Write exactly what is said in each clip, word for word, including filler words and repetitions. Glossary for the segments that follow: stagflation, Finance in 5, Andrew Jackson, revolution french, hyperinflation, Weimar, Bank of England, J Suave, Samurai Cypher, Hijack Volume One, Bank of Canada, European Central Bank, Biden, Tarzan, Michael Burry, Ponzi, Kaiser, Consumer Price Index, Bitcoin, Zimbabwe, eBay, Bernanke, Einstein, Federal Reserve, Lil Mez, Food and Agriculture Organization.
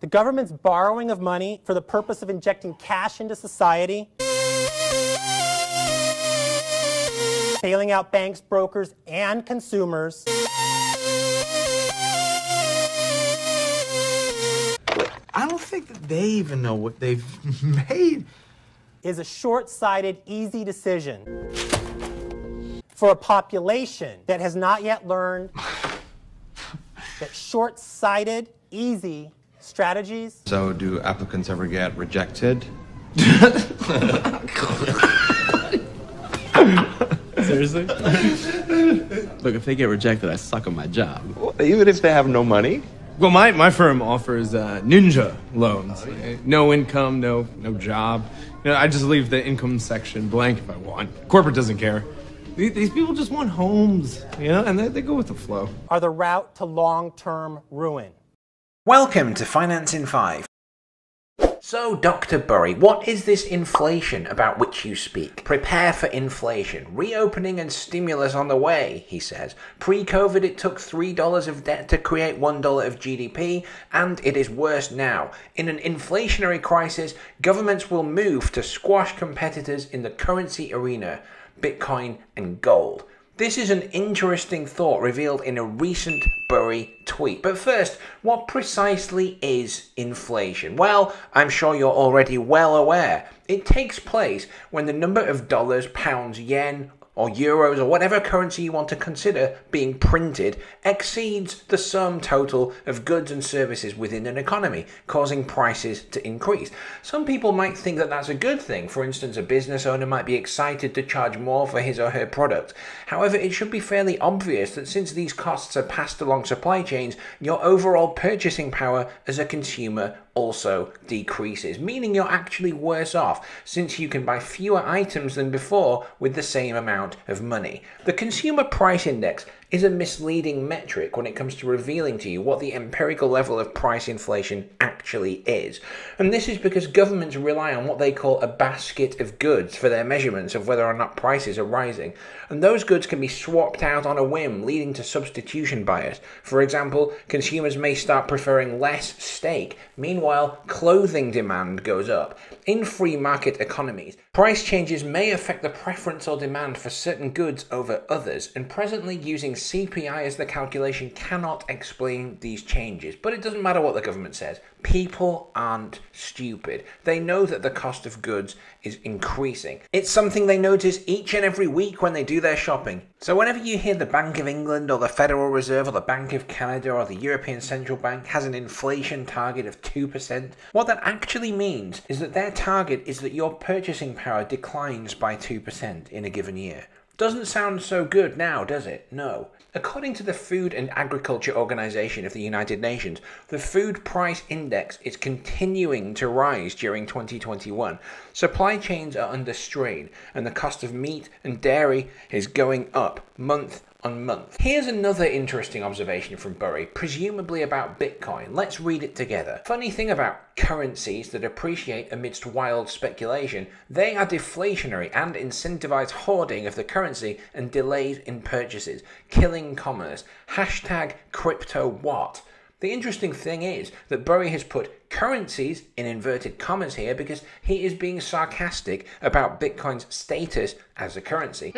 The government's borrowing of money for the purpose of injecting cash into society, bailing out banks, brokers, and consumers. I don't think that they even know what they've made. Is a short-sighted, easy decision for a population that has not yet learned that short-sighted, easy strategies. So do applicants ever get rejected? Seriously? Look, if they get rejected, I suck at my job. Well, even if they have no money? Well, my, my firm offers uh, ninja loans. Oh, yeah. No income, no no job. You know, I just leave the income section blank if I want. Corporate doesn't care. These people just want homes, you know, and they, they go with the flow. Are the route to long-term ruin. Welcome to Finance in five. So, Doctor Burry, what is this inflation about which you speak? Prepare for inflation. Reopening and stimulus on the way, he says. Pre-COVID, it took three dollars of debt to create one dollar of G D P, and it is worse now. In an inflationary crisis, governments will move to squash competitors in the currency arena, Bitcoin and gold. This is an interesting thought revealed in a recent Burry tweet. But first, what precisely is inflation? Well, I'm sure you're already well aware. It takes place when the number of dollars, pounds, yen, or euros, or whatever currency you want to consider being printed, exceeds the sum total of goods and services within an economy, causing prices to increase. Some people might think that that's a good thing. For instance, a business owner might be excited to charge more for his or her product. However, it should be fairly obvious that since these costs are passed along supply chains, your overall purchasing power as a consumer also decreases, meaning you're actually worse off since you can buy fewer items than before with the same amount of money. The Consumer Price Index is a misleading metric when it comes to revealing to you what the empirical level of price inflation actually is. And this is because governments rely on what they call a basket of goods for their measurements of whether or not prices are rising. And those goods can be swapped out on a whim, leading to substitution bias. For example, consumers may start preferring less steak. Meanwhile, clothing demand goes up. In free market economies, price changes may affect the preference or demand for certain goods over others, and presently using C P I as the calculation cannot explain these changes. But it doesn't matter what the government says. People aren't stupid. They know that the cost of goods is increasing. It's something they notice each and every week when they do their shopping. So whenever you hear the Bank of England or the Federal Reserve or the Bank of Canada or the European Central Bank has an inflation target of two percent, what that actually means is that their target is that your purchasing power declines by two percent in a given year. Doesn't sound so good now, does it? No. According to the Food and Agriculture Organization of the United Nations, the food price index is continuing to rise during twenty twenty-one. Supply chains are under strain, and the cost of meat and dairy is going up month on month. Here's another interesting observation from Burry, presumably about Bitcoin. Let's read it together. Funny thing about currencies that appreciate amidst wild speculation, they are deflationary and incentivize hoarding of the currency and delays in purchases, killing commerce. Hashtag crypto what? The interesting thing is that Burry has put currencies in inverted commas here because he is being sarcastic about Bitcoin's status as a currency.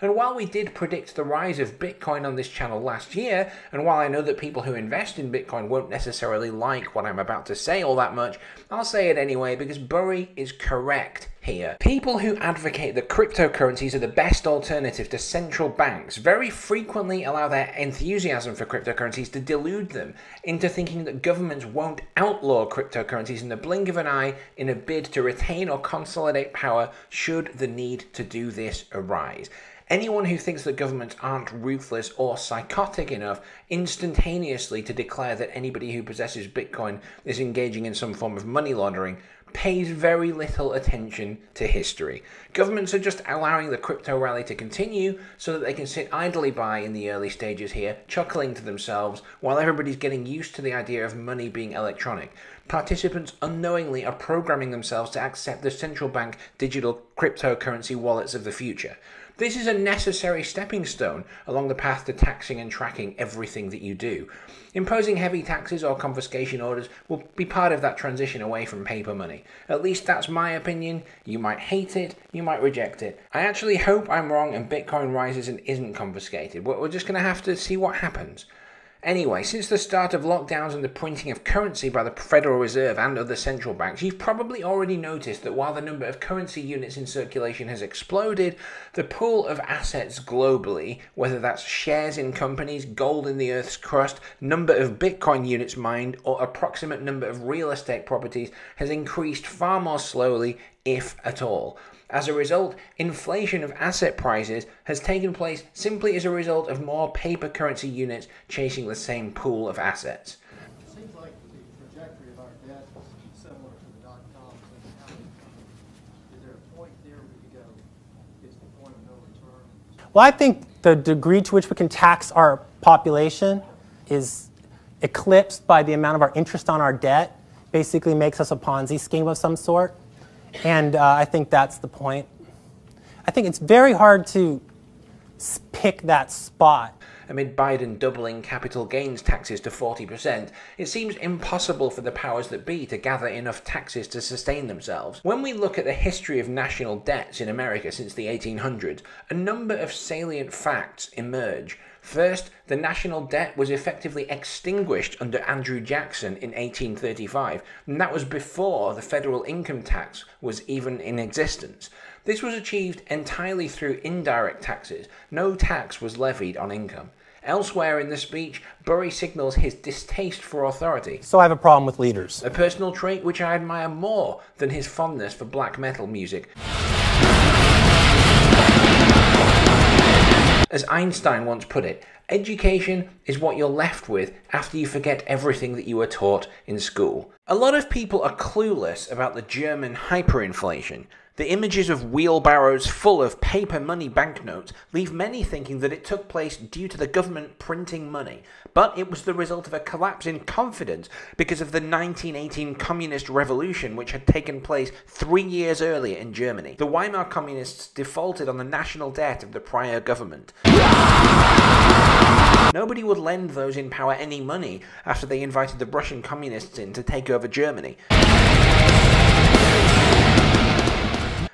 And while we did predict the rise of Bitcoin on this channel last year, and while I know that people who invest in Bitcoin won't necessarily like what I'm about to say all that much, I'll say it anyway because Burry is correct. Here. People who advocate that cryptocurrencies are the best alternative to central banks very frequently allow their enthusiasm for cryptocurrencies to delude them into thinking that governments won't outlaw cryptocurrencies in the blink of an eye in a bid to retain or consolidate power should the need to do this arise. Anyone who thinks that governments aren't ruthless or psychotic enough instantaneously to declare that anybody who possesses Bitcoin is engaging in some form of money laundering pays very little attention to history. Governments are just allowing the crypto rally to continue so that they can sit idly by in the early stages here, chuckling to themselves while everybody's getting used to the idea of money being electronic. Participants unknowingly are programming themselves to accept the central bank digital cryptocurrency wallets of the future. This is a necessary stepping stone along the path to taxing and tracking everything that you do. Imposing heavy taxes or confiscation orders will be part of that transition away from paper money. At least that's my opinion. You might hate it, you might reject it. I actually hope I'm wrong and Bitcoin rises and isn't confiscated. We're just going to have to see what happens. Anyway, since the start of lockdowns and the printing of currency by the Federal Reserve and other central banks, you've probably already noticed that while the number of currency units in circulation has exploded, the pool of assets globally, whether that's shares in companies, gold in the earth's crust, number of Bitcoin units mined, or approximate number of real estate properties, has increased far more slowly, if at all. As a result, inflation of asset prices has taken place simply as a result of more paper currency units chasing the same pool of assets. It seems like the trajectory of our debt is similar to the dot-coms and how it comes. Is there a point there we could go? Is the point of no return? Well, I think the degree to which we can tax our population is eclipsed by the amount of our interest on our debt. Basically makes us a Ponzi scheme of some sort. And uh, I think that's the point. I think it's very hard to pick that spot. Amid Biden doubling capital gains taxes to forty percent, it seems impossible for the powers that be to gather enough taxes to sustain themselves. When we look at the history of national debts in America since the eighteen hundreds, a number of salient facts emerge. First, the national debt was effectively extinguished under Andrew Jackson in eighteen thirty-five, and that was before the federal income tax was even in existence. This was achieved entirely through indirect taxes. No tax was levied on income. Elsewhere in the speech, Burry signals his distaste for authority. So I have a problem with leaders. A personal trait which I admire more than his fondness for black metal music. As Einstein once put it, education is what you're left with after you forget everything that you were taught in school. A lot of people are clueless about the German hyperinflation. The images of wheelbarrows full of paper money banknotes leave many thinking that it took place due to the government printing money, but it was the result of a collapse in confidence because of the nineteen eighteen Communist Revolution, which had taken place three years earlier in Germany. The Weimar Communists defaulted on the national debt of the prior government. Nobody would lend those in power any money after they invited the Russian communists in to take over Germany.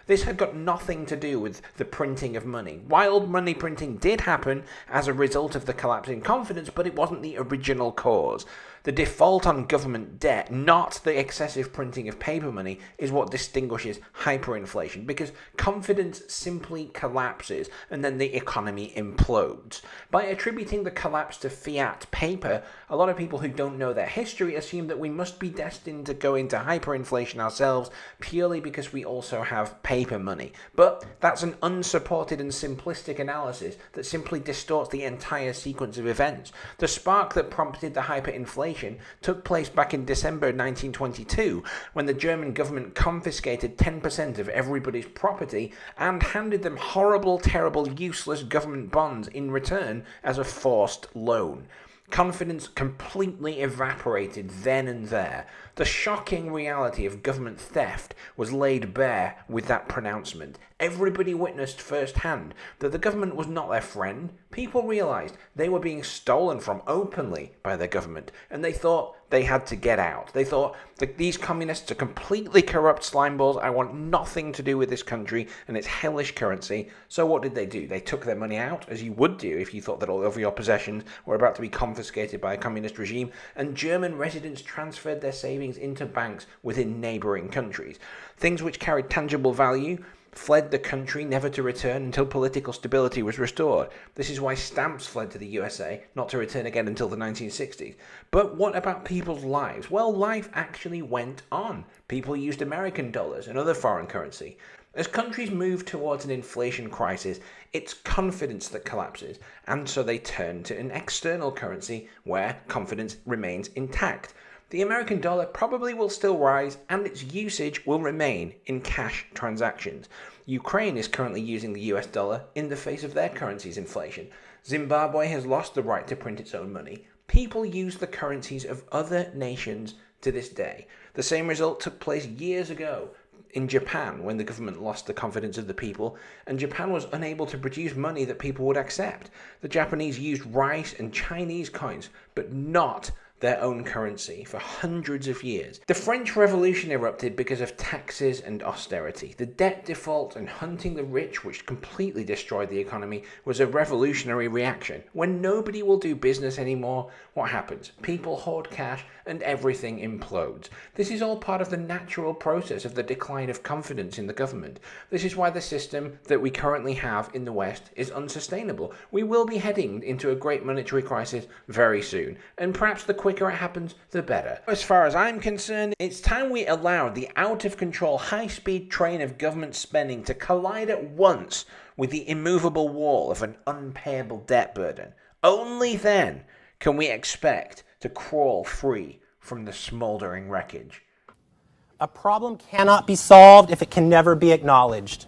This had got nothing to do with the printing of money. Wild money printing did happen as a result of the collapse in confidence, but it wasn't the original cause. The default on government debt, not the excessive printing of paper money, is what distinguishes hyperinflation, because confidence simply collapses and then the economy implodes. By attributing the collapse to fiat paper, a lot of people who don't know their history assume that we must be destined to go into hyperinflation ourselves purely because we also have paper money. But that's an unsupported and simplistic analysis that simply distorts the entire sequence of events. The spark that prompted the hyperinflation took place back in December nineteen twenty-two, when the German government confiscated ten percent of everybody's property and handed them horrible, terrible, useless government bonds in return as a forced loan. Confidence completely evaporated then and there. The shocking reality of government theft was laid bare with that pronouncement. Everybody witnessed firsthand that the government was not their friend. People realized they were being stolen from openly by the government, and they thought they had to get out. They thought that these communists are completely corrupt slimeballs. I want nothing to do with this country and its hellish currency. So what did they do? They took their money out, as you would do if you thought that all of your possessions were about to be confiscated by a communist regime, and German residents transferred their savings into banks within neighboring countries. Things which carried tangible value fled the country, never to return until political stability was restored. This is why stamps fled to the U S A, not to return again until the nineteen sixties. But what about people's lives? Well, life actually went on. People used American dollars and other foreign currency. As countries move towards an inflation crisis, it's confidence that collapses, and so they turn to an external currency where confidence remains intact. The American dollar probably will still rise, and its usage will remain in cash transactions. Ukraine is currently using the U S dollar in the face of their currency's inflation. Zimbabwe has lost the right to print its own money. People use the currencies of other nations to this day. The same result took place years ago in Japan when the government lost the confidence of the people and Japan was unable to produce money that people would accept. The Japanese used rice and Chinese coins, but not their own currency for hundreds of years. The French Revolution erupted because of taxes and austerity. The debt default and hunting the rich, which completely destroyed the economy, was a revolutionary reaction. When nobody will do business anymore, what happens? People hoard cash and everything implodes. This is all part of the natural process of the decline of confidence in the government. This is why the system that we currently have in the West is unsustainable. We will be heading into a great monetary crisis very soon, and perhaps the quick The quicker it happens, the better. As far as I'm concerned, it's time we allowed the out-of-control high-speed train of government spending to collide at once with the immovable wall of an unpayable debt burden. Only then can we expect to crawl free from the smouldering wreckage. A problem cannot be solved if it can never be acknowledged.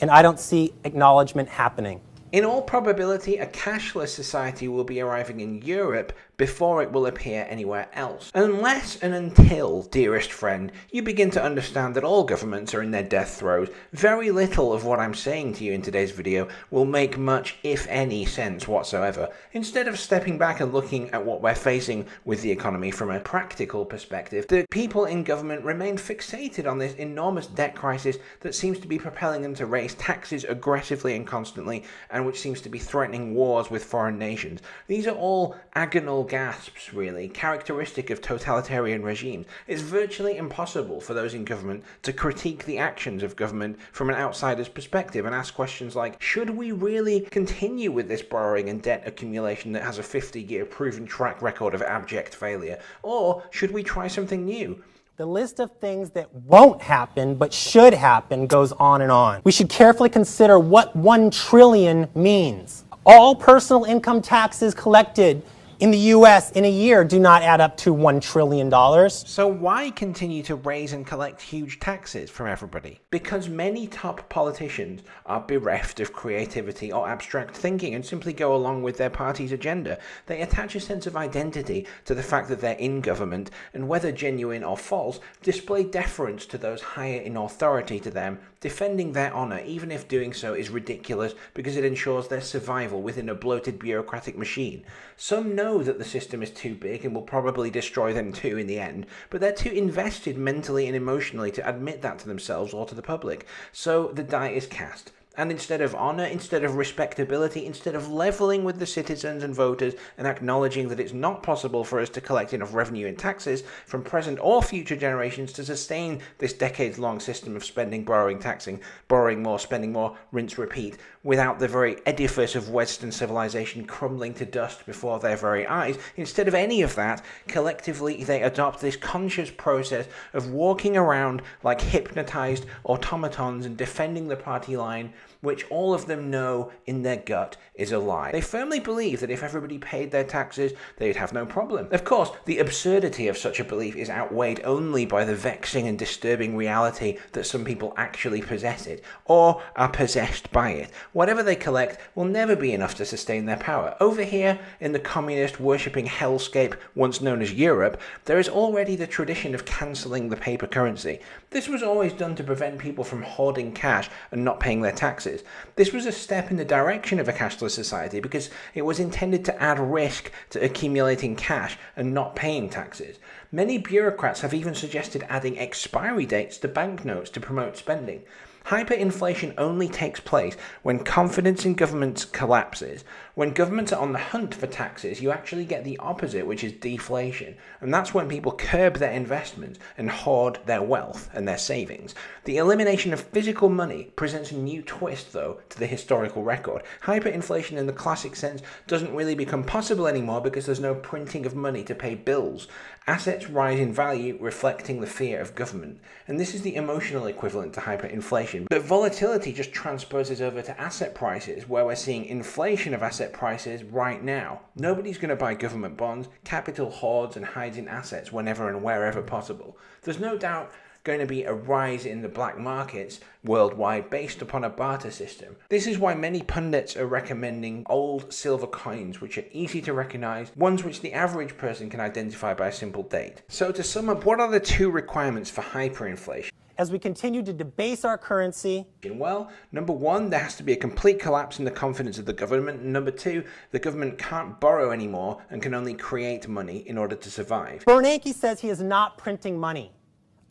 And I don't see acknowledgement happening. In all probability, a cashless society will be arriving in Europe before it will appear anywhere else. Unless and until, dearest friend, you begin to understand that all governments are in their death throes, very little of what I'm saying to you in today's video will make much, if any, sense whatsoever. Instead of stepping back and looking at what we're facing with the economy from a practical perspective, the people in government remain fixated on this enormous debt crisis that seems to be propelling them to raise taxes aggressively and constantly, and and which seems to be threatening wars with foreign nations. These are all agonal gasps, really, characteristic of totalitarian regimes. It's virtually impossible for those in government to critique the actions of government from an outsider's perspective and ask questions like, should we really continue with this borrowing and debt accumulation that has a fifty-year proven track record of abject failure? Or should we try something new? The list of things that won't happen but should happen goes on and on. We should carefully consider what one trillion means. All personal income taxes collected in the U S in a year do not add up to one trillion dollars. So why continue to raise and collect huge taxes from everybody? Because many top politicians are bereft of creativity or abstract thinking and simply go along with their party's agenda. They attach a sense of identity to the fact that they're in government and, whether genuine or false, display deference to those higher in authority to them, defending their honor even if doing so is ridiculous because it ensures their survival within a bloated bureaucratic machine. Some know that the system is too big and will probably destroy them too in the end, but they're too invested mentally and emotionally to admit that to themselves or to the public. So the die is cast. And instead of honor, instead of respectability, instead of leveling with the citizens and voters and acknowledging that it's not possible for us to collect enough revenue and taxes from present or future generations to sustain this decades-long system of spending, borrowing, taxing, borrowing more, spending more, rinse, repeat, without the very edifice of Western civilization crumbling to dust before their very eyes, instead of any of that, collectively they adopt this conscious process of walking around like hypnotized automatons and defending the party line, which all of them know in their gut is a lie. They firmly believe that if everybody paid their taxes, they'd have no problem. Of course, the absurdity of such a belief is outweighed only by the vexing and disturbing reality that some people actually possess it, or are possessed by it. Whatever they collect will never be enough to sustain their power. Over here, in the communist, worshipping hellscape once known as Europe, there is already the tradition of cancelling the paper currency. This was always done to prevent people from hoarding cash and not paying their taxes. This was a step in the direction of a cashless society because it was intended to add risk to accumulating cash and not paying taxes. Many bureaucrats have even suggested adding expiry dates to banknotes to promote spending. Hyperinflation only takes place when confidence in governments collapses. When governments are on the hunt for taxes, you actually get the opposite, which is deflation. And that's when people curb their investments and hoard their wealth and their savings. The elimination of physical money presents a new twist, though, to the historical record. Hyperinflation in the classic sense doesn't really become possible anymore because there's no printing of money to pay bills. Assets rise in value, reflecting the fear of government. And this is the emotional equivalent to hyperinflation. But volatility just transposes over to asset prices, where we're seeing inflation of asset prices right now. Nobody's going to buy government bonds. Capital hoards and hides in assets whenever and wherever possible. There's no doubt going to be a rise in the black markets worldwide based upon a barter system. This is why many pundits are recommending old silver coins, which are easy to recognize, ones which the average person can identify by a simple date. So to sum up, what are the two requirements for hyperinflation? as we continue to debase our currency? Well, number one, there has to be a complete collapse in the confidence of the government. Number two, the government can't borrow anymore and can only create money in order to survive. Bernanke says he is not printing money.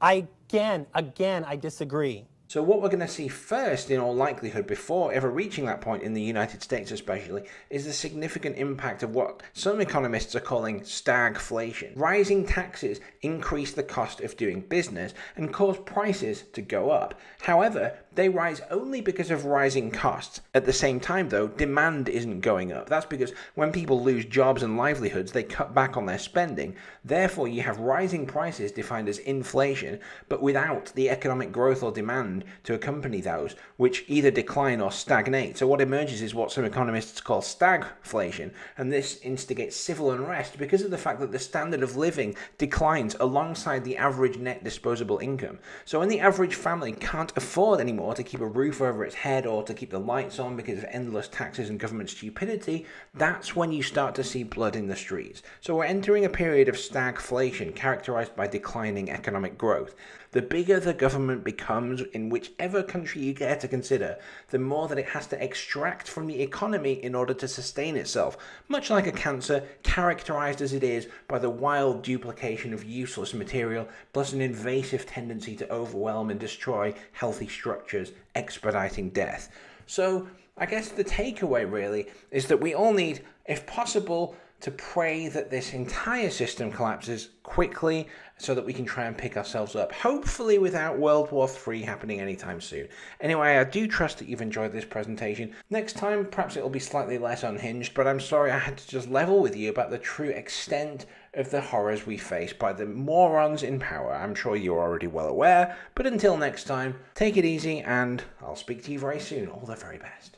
I, again, again, I disagree. So what we're going to see first, in all likelihood, before ever reaching that point in the United States especially, is the significant impact of what some economists are calling stagflation. Rising taxes increase the cost of doing business and cause prices to go up. However, they rise only because of rising costs. At the same time, though, demand isn't going up. That's because when people lose jobs and livelihoods, they cut back on their spending. Therefore, you have rising prices defined as inflation, but without the economic growth or demand to accompany those, which either decline or stagnate. So what emerges is what some economists call stagflation, and this instigates civil unrest because of the fact that the standard of living declines alongside the average net disposable income. So when the average family can't afford anymore to keep a roof over its head or to keep the lights on because of endless taxes and government stupidity, that's when you start to see blood in the streets. So we're entering a period of stagflation characterized by declining economic growth. The bigger the government becomes in whichever country you care to consider, the more that it has to extract from the economy in order to sustain itself, much like a cancer, characterized as it is by the wild duplication of useless material plus an invasive tendency to overwhelm and destroy healthy structures, expediting death. So I guess the takeaway really is that we all need, if possible, to pray that this entire system collapses quickly so that we can try and pick ourselves up, hopefully without World War Three happening anytime soon. Anyway, I do trust that you've enjoyed this presentation. Next time, perhaps it'll be slightly less unhinged, but I'm sorry I had to just level with you about the true extent of the horrors we face by the morons in power. I'm sure you're already well aware, but until next time, take it easy and I'll speak to you very soon. All the very best.